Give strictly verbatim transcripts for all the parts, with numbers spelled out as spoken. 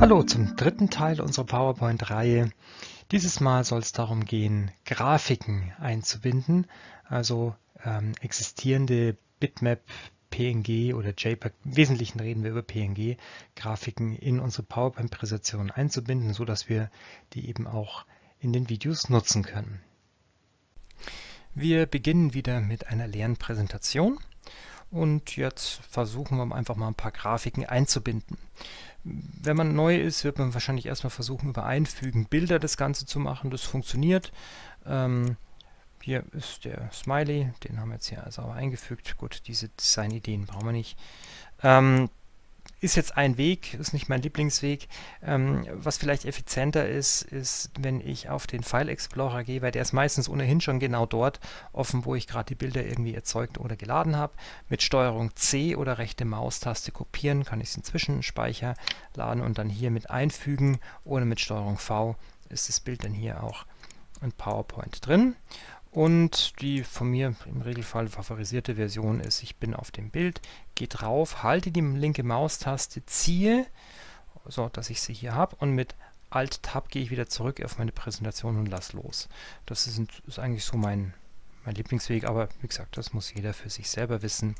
Hallo zum dritten Teil unserer PowerPoint-Reihe. Dieses Mal soll es darum gehen, Grafiken einzubinden, also ähm, existierende Bitmap, P N G oder JPEG, im Wesentlichen reden wir über P N G-Grafiken in unsere PowerPoint-Präsentation einzubinden, sodass wir die eben auch in den Videos nutzen können. Wir beginnen wieder mit einer leeren Präsentation und jetzt versuchen wir einfach mal ein paar Grafiken einzubinden. Wenn man neu ist, wird man wahrscheinlich erstmal versuchen, über Einfügen Bilder das Ganze zu machen. Das funktioniert. Ähm, hier ist der Smiley, den haben wir jetzt hier also eingefügt. Gut, diese Designideen brauchen wir nicht. Ähm, Ist jetzt ein Weg, ist nicht mein Lieblingsweg. Ähm, was vielleicht effizienter ist, ist, wenn ich auf den File Explorer gehe, weil der ist meistens ohnehin schon genau dort offen, wo ich gerade die Bilder irgendwie erzeugt oder geladen habe. Mit Steuerung C oder rechte Maustaste kopieren kann ich es inzwischen speichern, laden und dann hier mit einfügen. Oder mit Steuerung V ist das Bild dann hier auch in PowerPoint drin. Und die von mir im Regelfall favorisierte Version ist, ich bin auf dem Bild, gehe drauf, halte die linke Maustaste, ziehe, so dass ich sie hier habe, und mit Alt-Tab gehe ich wieder zurück auf meine Präsentation und lasse los. Das ist, ist eigentlich so mein, mein Lieblingsweg, aber wie gesagt, das muss jeder für sich selber wissen.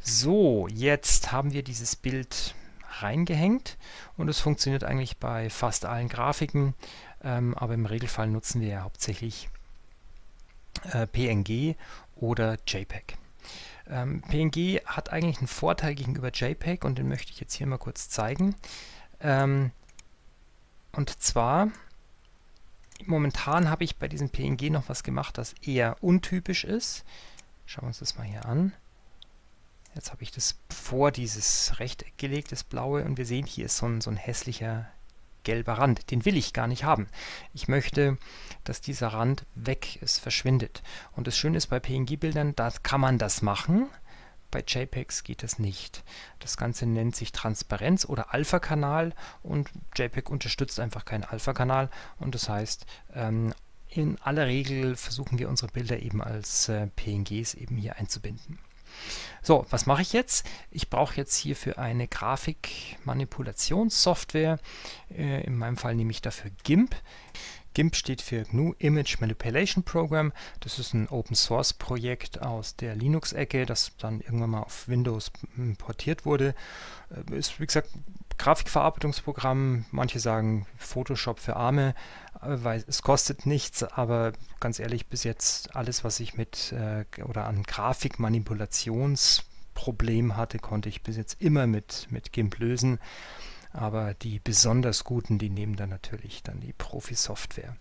So, jetzt haben wir dieses Bild reingehängt und es funktioniert eigentlich bei fast allen Grafiken, ähm, aber im Regelfall nutzen wir ja hauptsächlich P N G oder JPEG. Ähm, P N G hat eigentlich einen Vorteil gegenüber JPEG und den möchte ich jetzt hier mal kurz zeigen. Ähm, und zwar, momentan habe ich bei diesem P N G noch was gemacht, das eher untypisch ist. Schauen wir uns das mal hier an. Jetzt habe ich das vor dieses Rechteck gelegt, das blaue, und wir sehen, hier ist so ein, so ein hässlicher gelber Rand, den will ich gar nicht haben. Ich möchte, dass dieser Rand weg ist, verschwindet. Und das Schöne ist bei P N G-Bildern, da kann man das machen, bei JPEGs geht das nicht. Das Ganze nennt sich Transparenz oder Alpha-Kanal und JPEG unterstützt einfach keinen Alpha-Kanal und das heißt, ähm, in aller Regel versuchen wir unsere Bilder eben als äh, P N Gs eben hier einzubinden. So, was mache ich jetzt? Ich brauche jetzt hierfür eine Grafikmanipulationssoftware. Äh, in meinem Fall nehme ich dafür GIMP. GIMP steht für G N U Image Manipulation Program. Das ist ein Open-Source-Projekt aus der Linux-Ecke, das dann irgendwann mal auf Windows portiert wurde. Äh, ist, wie gesagt, Grafikverarbeitungsprogramm. Manche sagen Photoshop für Arme, weil es kostet nichts, aber ganz ehrlich, bis jetzt alles, was ich mit äh, oder an Grafikmanipulationsproblem hatte, konnte ich bis jetzt immer mit, mit GIMP lösen. Aber die besonders Guten, die nehmen dann natürlich dann die Profi-Software.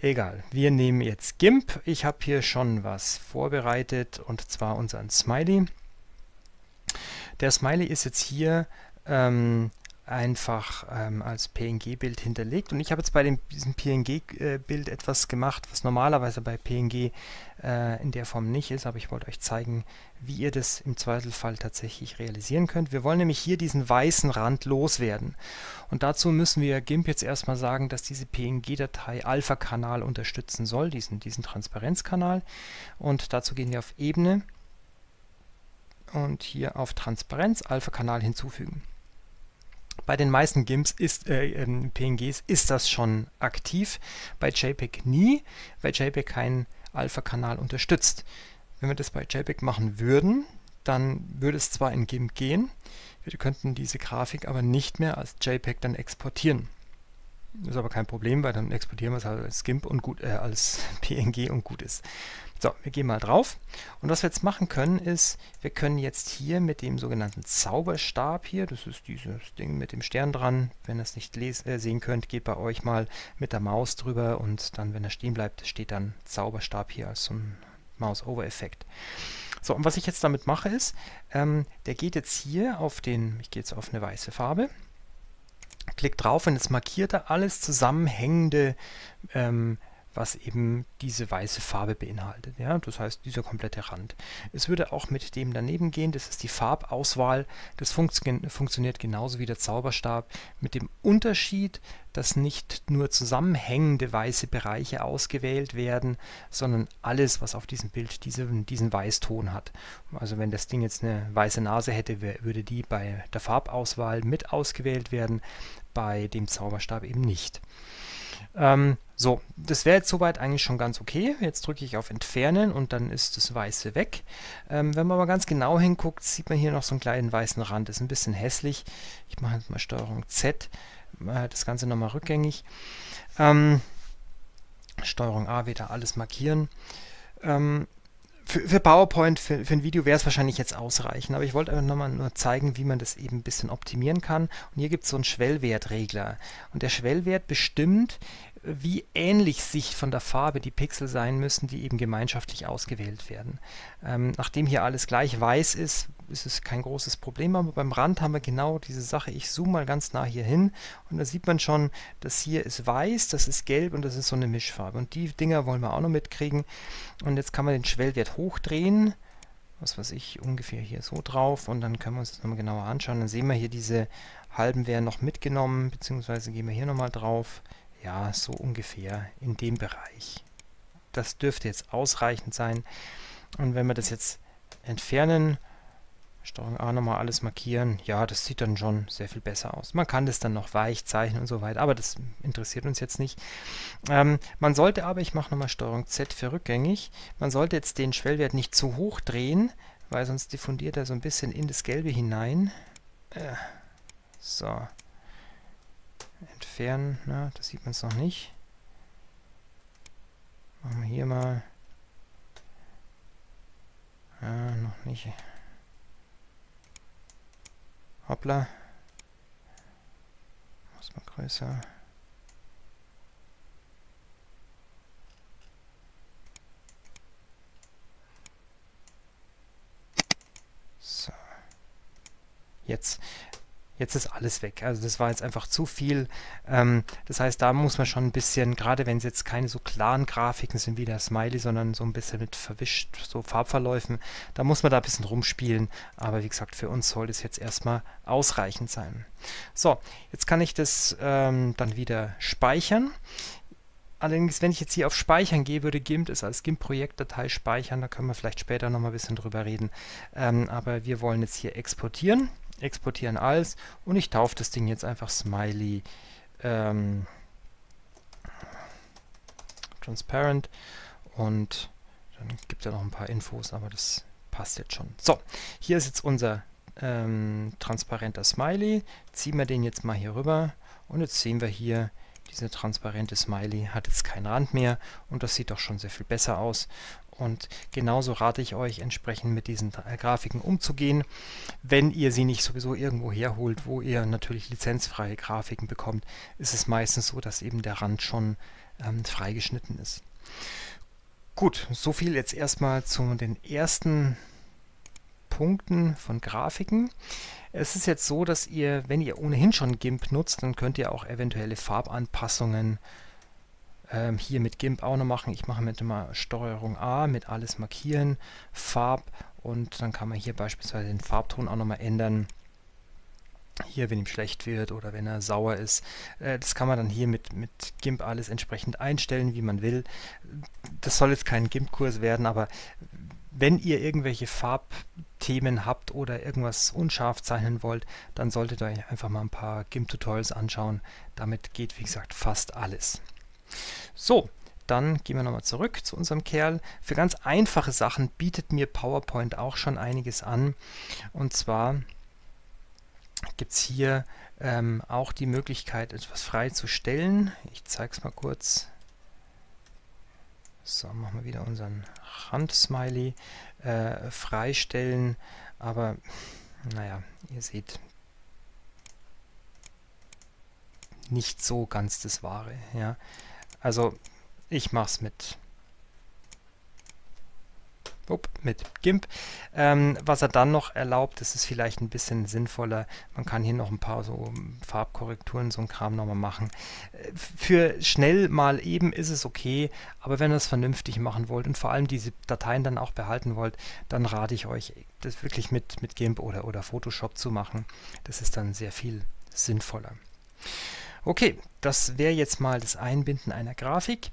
Egal, wir nehmen jetzt GIMP. Ich habe hier schon was vorbereitet und zwar unseren Smiley. Der Smiley ist jetzt hier Ähm, einfach ähm, als P N G-Bild hinterlegt. Und ich habe jetzt bei dem, diesem P N G-Bild etwas gemacht, was normalerweise bei P N G äh, in der Form nicht ist, aber ich wollte euch zeigen, wie ihr das im Zweifelsfall tatsächlich realisieren könnt. Wir wollen nämlich hier diesen weißen Rand loswerden. Und dazu müssen wir GIMP jetzt erstmal sagen, dass diese P N G-Datei Alpha-Kanal unterstützen soll, diesen, diesen Transparenzkanal. Und dazu gehen wir auf Ebene und hier auf Transparenz, Alpha-Kanal hinzufügen. Bei den meisten GIMPs ist, äh, P N Gs ist das schon aktiv, bei JPEG nie, weil JPEG keinen Alpha-Kanal unterstützt. Wenn wir das bei JPEG machen würden, dann würde es zwar in GIMP gehen, wir könnten diese Grafik aber nicht mehr als JPEG dann exportieren. Das ist aber kein Problem, weil dann exportieren wir es halt als GIMP und gut, äh, als P N G und gut ist. So, wir gehen mal drauf. Und was wir jetzt machen können, ist, wir können jetzt hier mit dem sogenannten Zauberstab hier, das ist dieses Ding mit dem Stern dran, wenn ihr es nicht les äh, sehen könnt, geht bei euch mal mit der Maus drüber und dann, wenn er stehen bleibt, steht dann Zauberstab hier als so ein Mouse-Over-Effekt. So, und was ich jetzt damit mache ist, ähm, der geht jetzt hier auf den, ich gehe jetzt auf eine weiße Farbe, klick drauf und jetzt markiert er alles zusammenhängende ähm, was eben diese weiße Farbe beinhaltet. Ja? Das heißt, dieser komplette Rand. Es würde auch mit dem daneben gehen, das ist die Farbauswahl. Das funktio- funktioniert genauso wie der Zauberstab, mit dem Unterschied, dass nicht nur zusammenhängende weiße Bereiche ausgewählt werden, sondern alles, was auf diesem Bild diesen, diesen Weißton hat. Also wenn das Ding jetzt eine weiße Nase hätte, würde die bei der Farbauswahl mit ausgewählt werden, bei dem Zauberstab eben nicht. Ähm, so, das wäre jetzt soweit eigentlich schon ganz okay. Jetzt drücke ich auf Entfernen und dann ist das Weiße weg. Ähm, wenn man mal ganz genau hinguckt, sieht man hier noch so einen kleinen weißen Rand. Ist ein bisschen hässlich. Ich mache jetzt mal Steuerung Z, äh, das Ganze nochmal rückgängig. Ähm, Steuerung A, wieder alles markieren. Ähm, Für, für PowerPoint, für, für ein Video wäre es wahrscheinlich jetzt ausreichend, aber ich wollte einfach nochmal nur zeigen, wie man das eben ein bisschen optimieren kann. Und hier gibt es so einen Schwellwertregler. Und der Schwellwert bestimmt, wie ähnlich sich von der Farbe die Pixel sein müssen, die eben gemeinschaftlich ausgewählt werden. Ähm, nachdem hier alles gleich weiß ist, ist es kein großes Problem, aber beim Rand haben wir genau diese Sache. Ich zoome mal ganz nah hier hin und da sieht man schon, das hier ist weiß, das ist gelb und das ist so eine Mischfarbe. Und die Dinger wollen wir auch noch mitkriegen. Und jetzt kann man den Schwellwert hochdrehen, was weiß ich, ungefähr hier so drauf, und dann können wir uns das nochmal genauer anschauen. Dann sehen wir hier, diese halben werden noch mitgenommen, beziehungsweise gehen wir hier nochmal drauf. Ja, so ungefähr in dem Bereich. Das dürfte jetzt ausreichend sein. Und wenn wir das jetzt entfernen, Steuerung A nochmal alles markieren, ja, das sieht dann schon sehr viel besser aus. Man kann das dann noch weich zeichnen und so weiter, aber das interessiert uns jetzt nicht. Ähm, man sollte aber, ich mache nochmal Steuerung Z für rückgängig, man sollte jetzt den Schwellwert nicht zu hoch drehen, weil sonst diffundiert er so ein bisschen in das Gelbe hinein. Äh, so. Entfernen, na, das sieht man es noch nicht. Machen wir hier mal. Ja, noch nicht. Hoppla. Muss man größer. So. Jetzt. Jetzt ist alles weg. Also das war jetzt einfach zu viel. Ähm, das heißt, da muss man schon ein bisschen, gerade wenn es jetzt keine so klaren Grafiken sind wie der Smiley, sondern so ein bisschen mit verwischt, so Farbverläufen, da muss man da ein bisschen rumspielen. Aber wie gesagt, für uns soll das jetzt erstmal ausreichend sein. So, jetzt kann ich das ähm, dann wieder speichern. Allerdings, wenn ich jetzt hier auf Speichern gehe, würde GIMP es als GIMP-Projektdatei speichern. Da können wir vielleicht später nochmal ein bisschen drüber reden. Ähm, aber wir wollen jetzt hier exportieren. Exportieren als, und ich taufe das Ding jetzt einfach Smiley ähm, Transparent, und dann gibt es ja noch ein paar Infos, aber das passt jetzt schon. So, hier ist jetzt unser ähm, transparenter Smiley, ziehen wir den jetzt mal hier rüber und jetzt sehen wir hier, dieser transparente Smiley hat jetzt keinen Rand mehr und das sieht doch schon sehr viel besser aus. Und genauso rate ich euch, entsprechend mit diesen Grafiken umzugehen, wenn ihr sie nicht sowieso irgendwo herholt, wo ihr natürlich lizenzfreie Grafiken bekommt, ist es meistens so, dass eben der Rand schon ähm, freigeschnitten ist. Gut, so viel jetzt erstmal zu den ersten Punkten von Grafiken. Es ist jetzt so, dass ihr, wenn ihr ohnehin schon GIMP nutzt, dann könnt ihr auch eventuelle Farbanpassungen hier mit GIMP auch noch machen. Ich mache mit mal Steuerung A mit alles markieren, Farb, und dann kann man hier beispielsweise den Farbton auch noch mal ändern. Hier, wenn ihm schlecht wird oder wenn er sauer ist. Das kann man dann hier mit, mit GIMP alles entsprechend einstellen, wie man will. Das soll jetzt kein GIMP-Kurs werden, aber wenn ihr irgendwelche Farbthemen habt oder irgendwas unscharf zeichnen wollt, dann solltet ihr euch einfach mal ein paar GIMP-Tutorials anschauen. Damit geht, wie gesagt, fast alles. So, dann gehen wir nochmal zurück zu unserem Kerl. Für ganz einfache Sachen bietet mir PowerPoint auch schon einiges an. Und zwar gibt es hier ähm, auch die Möglichkeit, etwas freizustellen. Ich zeige es mal kurz. So, machen wir wieder unseren Rand-Smiley. Äh, freistellen, aber naja, ihr seht, nicht so ganz das Wahre. Ja. Also ich mache es mit Upp, mit GIMP. Ähm, was er dann noch erlaubt, das ist vielleicht ein bisschen sinnvoller. Man kann hier noch ein paar so Farbkorrekturen, so ein Kram nochmal machen. Für schnell mal eben ist es okay, aber wenn ihr es vernünftig machen wollt und vor allem diese Dateien dann auch behalten wollt, dann rate ich euch, das wirklich mit, mit GIMP oder, oder Photoshop zu machen. Das ist dann sehr viel sinnvoller. Okay, das wäre jetzt mal das Einbinden einer Grafik.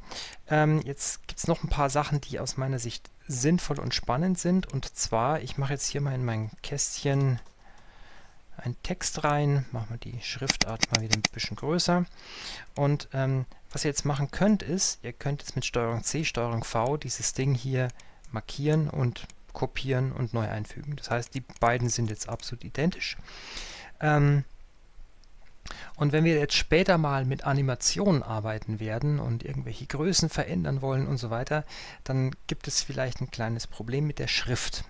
Ähm, jetzt gibt es noch ein paar Sachen, die aus meiner Sicht sinnvoll und spannend sind. Und zwar, ich mache jetzt hier mal in mein Kästchen einen Text rein, machen wir die Schriftart mal wieder ein bisschen größer. Und ähm, was ihr jetzt machen könnt ist, ihr könnt jetzt mit Steuerung C, Steuerung V dieses Ding hier markieren und kopieren und neu einfügen. Das heißt, die beiden sind jetzt absolut identisch. Ähm, Und wenn wir jetzt später mal mit Animationen arbeiten werden und irgendwelche Größen verändern wollen und so weiter, dann gibt es vielleicht ein kleines Problem mit der Schrift.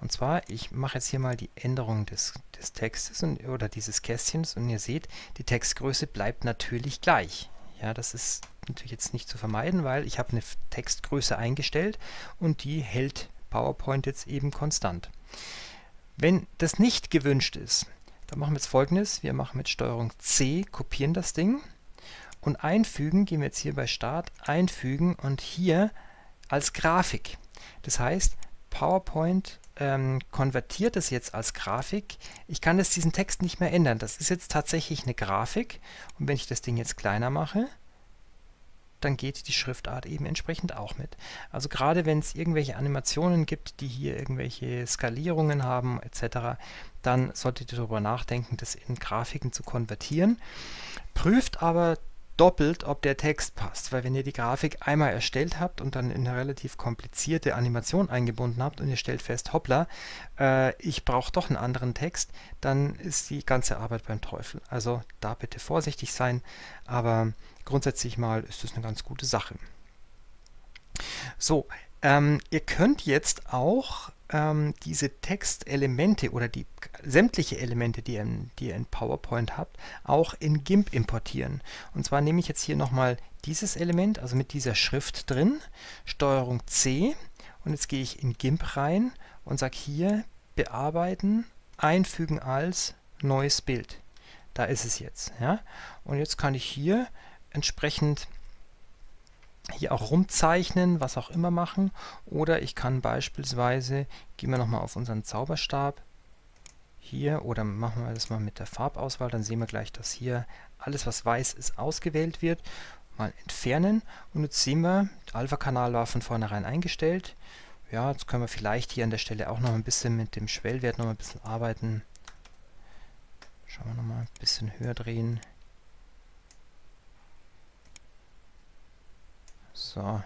Und zwar, ich mache jetzt hier mal die Änderung des, des Textes und, oder dieses Kästchens und ihr seht, die Textgröße bleibt natürlich gleich. Ja, das ist natürlich jetzt nicht zu vermeiden, weil ich habe eine Textgröße eingestellt und die hält PowerPoint jetzt eben konstant. Wenn das nicht gewünscht ist, dann machen wir jetzt Folgendes, wir machen mit Steuerung C, kopieren das Ding und einfügen, gehen wir jetzt hier bei Start, einfügen und hier als Grafik. Das heißt, PowerPoint ähm, konvertiert es jetzt als Grafik. Ich kann jetzt diesen Text nicht mehr ändern. Das ist jetzt tatsächlich eine Grafik und wenn ich das Ding jetzt kleiner mache, dann geht die Schriftart eben entsprechend auch mit. Also gerade wenn es irgendwelche Animationen gibt, die hier irgendwelche Skalierungen haben et cetera, dann solltet ihr darüber nachdenken, das in Grafiken zu konvertieren. Prüft aber doppelt, ob der Text passt, weil wenn ihr die Grafik einmal erstellt habt und dann in eine relativ komplizierte Animation eingebunden habt und ihr stellt fest, hoppla, äh, ich brauche doch einen anderen Text, dann ist die ganze Arbeit beim Teufel. Also da bitte vorsichtig sein, aber grundsätzlich mal ist das eine ganz gute Sache. So, ähm, ihr könnt jetzt auch ähm, diese Textelemente oder die sämtliche Elemente, die ihr, in, die ihr in PowerPoint habt, auch in GIMP importieren. Und zwar nehme ich jetzt hier nochmal dieses Element, also mit dieser Schrift drin, Steuerung C und jetzt gehe ich in GIMP rein und sage hier bearbeiten, einfügen als neues Bild. Da ist es jetzt. Ja? Und jetzt kann ich hier entsprechend hier auch rumzeichnen, was auch immer machen. Oder ich kann beispielsweise, gehen wir nochmal auf unseren Zauberstab hier oder machen wir das mal mit der Farbauswahl, dann sehen wir gleich, dass hier alles, was weiß ist, ausgewählt wird. Mal entfernen und jetzt sehen wir, der Alpha-Kanal war von vornherein eingestellt. Ja, jetzt können wir vielleicht hier an der Stelle auch noch ein bisschen mit dem Schwellwert noch ein bisschen arbeiten. Schauen wir nochmal, ein bisschen höher drehen. So.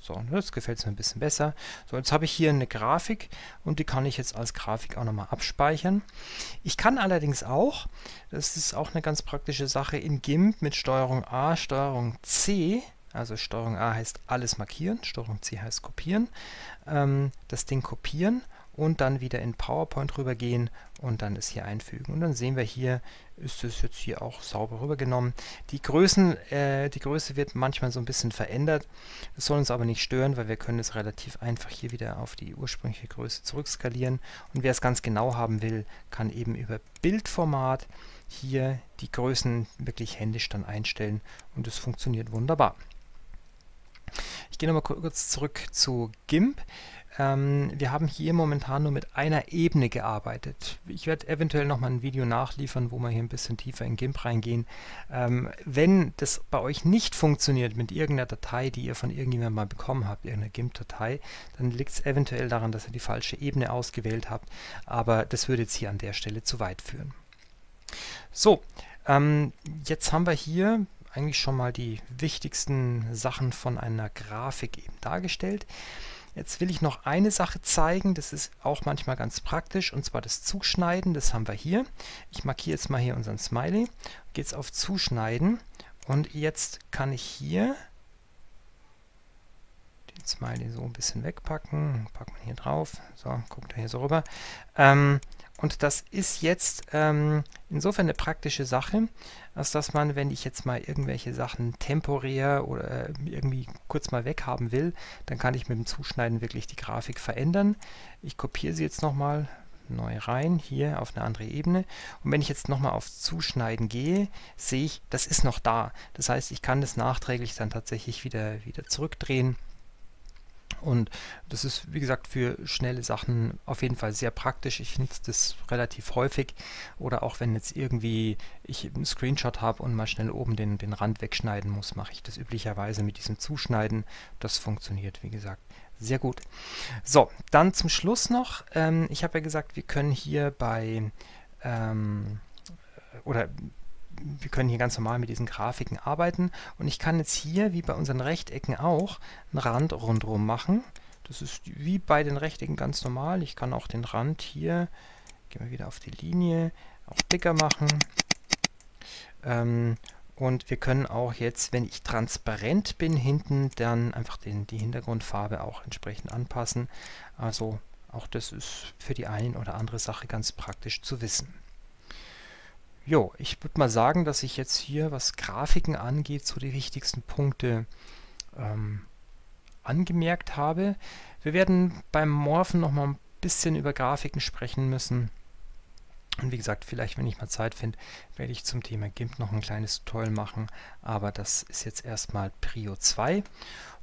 So, das gefällt es mir ein bisschen besser. So, jetzt habe ich hier eine Grafik und die kann ich jetzt als Grafik auch nochmal abspeichern. Ich kann allerdings auch, das ist auch eine ganz praktische Sache, in GIMP mit Steuerung A, Steuerung C, also Steuerung A heißt alles markieren, Steuerung C heißt kopieren, ähm, das Ding kopieren und dann wieder in PowerPoint rübergehen und dann das hier einfügen. Und dann sehen wir hier, ist es jetzt hier auch sauber rübergenommen. Die Größen, äh, die Größe wird manchmal so ein bisschen verändert. Das soll uns aber nicht stören, weil wir können es relativ einfach hier wieder auf die ursprüngliche Größe zurückskalieren. Und wer es ganz genau haben will, kann eben über Bildformat hier die Größen wirklich händisch dann einstellen. Und das funktioniert wunderbar. Ich gehe nochmal kurz zurück zu GIMP. Ähm, wir haben hier momentan nur mit einer Ebene gearbeitet. Ich werde eventuell nochmal ein Video nachliefern, wo wir hier ein bisschen tiefer in GIMP reingehen. Ähm, wenn das bei euch nicht funktioniert mit irgendeiner Datei, die ihr von irgendjemandem mal bekommen habt, irgendeiner GIMP-Datei, dann liegt es eventuell daran, dass ihr die falsche Ebene ausgewählt habt. Aber das würde jetzt hier an der Stelle zu weit führen. So, ähm, jetzt haben wir hier eigentlich schon mal die wichtigsten Sachen von einer Grafik eben dargestellt. Jetzt will ich noch eine Sache zeigen, das ist auch manchmal ganz praktisch, und zwar das Zuschneiden, das haben wir hier. Ich markiere jetzt mal hier unseren Smiley, gehe jetzt auf Zuschneiden und jetzt kann ich hier den Smiley so ein bisschen wegpacken, packen wir hier drauf, so, guckt er hier so rüber. Ähm, Und das ist jetzt ähm, insofern eine praktische Sache, als dass man, wenn ich jetzt mal irgendwelche Sachen temporär oder äh, irgendwie kurz mal weg haben will, dann kann ich mit dem Zuschneiden wirklich die Grafik verändern. Ich kopiere sie jetzt nochmal neu rein, hier auf eine andere Ebene. Und wenn ich jetzt nochmal auf Zuschneiden gehe, sehe ich, das ist noch da. Das heißt, ich kann das nachträglich dann tatsächlich wieder, wieder zurückdrehen. Und das ist, wie gesagt, für schnelle Sachen auf jeden Fall sehr praktisch. Ich nutze das relativ häufig. Oder auch wenn jetzt irgendwie ich einen Screenshot habe und mal schnell oben den, den Rand wegschneiden muss, mache ich das üblicherweise mit diesem Zuschneiden. Das funktioniert, wie gesagt, sehr gut. So, dann zum Schluss noch. Ähm, ich habe ja gesagt, wir können hier bei... Ähm, oder... Wir können hier ganz normal mit diesen Grafiken arbeiten und ich kann jetzt hier, wie bei unseren Rechtecken auch, einen Rand rundherum machen. Das ist wie bei den Rechtecken ganz normal. Ich kann auch den Rand hier, gehen wir wieder auf die Linie, auch dicker machen. Ähm, und wir können auch jetzt, wenn ich transparent bin hinten, dann einfach den, die Hintergrundfarbe auch entsprechend anpassen. Also auch das ist für die eine oder andere Sache ganz praktisch zu wissen. Jo, ich würde mal sagen, dass ich jetzt hier, was Grafiken angeht, so die wichtigsten Punkte ähm, angemerkt habe. Wir werden beim Morphen noch mal ein bisschen über Grafiken sprechen müssen. Und wie gesagt, vielleicht, wenn ich mal Zeit finde, werde ich zum Thema GIMP noch ein kleines Tutorial machen. Aber das ist jetzt erstmal Prio zwei.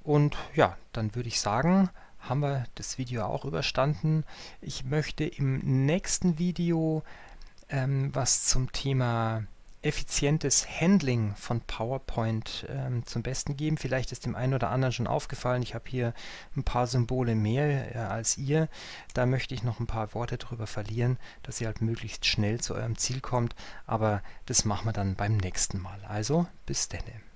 Und ja, dann würde ich sagen, haben wir das Video auch überstanden. Ich möchte im nächsten Video was zum Thema effizientes Handling von PowerPoint ähm, zum Besten geben. Vielleicht ist dem einen oder anderen schon aufgefallen, ich habe hier ein paar Symbole mehr äh, als ihr. Da möchte ich noch ein paar Worte darüber verlieren, dass ihr halt möglichst schnell zu eurem Ziel kommt. Aber das machen wir dann beim nächsten Mal. Also bis denne.